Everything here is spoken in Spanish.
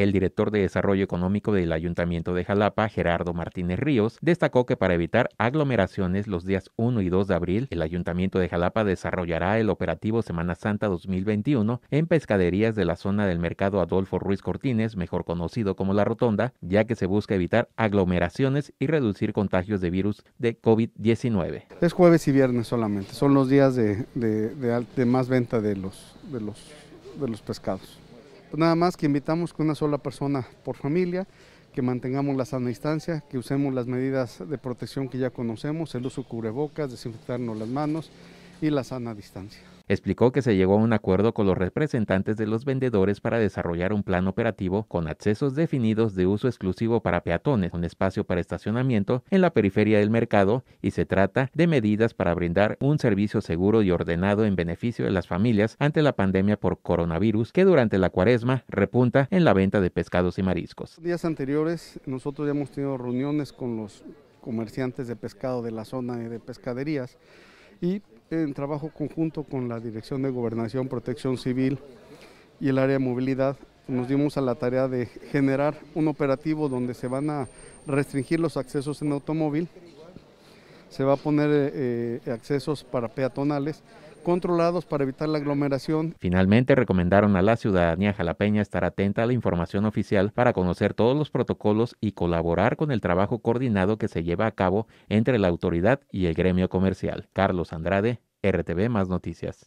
El director de Desarrollo Económico del Ayuntamiento de Xalapa, Gerardo Martínez Ríos, destacó que para evitar aglomeraciones los días 1 y 2 de abril, el Ayuntamiento de Xalapa desarrollará el operativo Semana Santa 2021 en pescaderías de la zona del mercado Adolfo Ruiz Cortines, mejor conocido como La Rotonda, ya que se busca evitar aglomeraciones y reducir contagios de virus de COVID-19. Es jueves y viernes solamente, son los días de más venta de los pescados. Pues nada más que invitamos que una sola persona por familia, que mantengamos la sana distancia, que usemos las medidas de protección que ya conocemos, el uso de cubrebocas, desinfectarnos las manos y la sana distancia. Explicó que se llegó a un acuerdo con los representantes de los vendedores para desarrollar un plan operativo con accesos definidos de uso exclusivo para peatones, un espacio para estacionamiento en la periferia del mercado, y se trata de medidas para brindar un servicio seguro y ordenado en beneficio de las familias ante la pandemia por coronavirus que durante la cuaresma repunta en la venta de pescados y mariscos. Los días anteriores nosotros ya hemos tenido reuniones con los comerciantes de pescado de la zona de pescaderías y en trabajo conjunto con la Dirección de Gobernación, Protección Civil y el área de movilidad, nos dimos a la tarea de generar un operativo donde se van a restringir los accesos en automóvil, se va a poner accesos para peatonales controlados para evitar la aglomeración. Finalmente recomendaron a la ciudadanía xalapeña estar atenta a la información oficial para conocer todos los protocolos y colaborar con el trabajo coordinado que se lleva a cabo entre la autoridad y el gremio comercial. Carlos Andrade, RTV Más Noticias.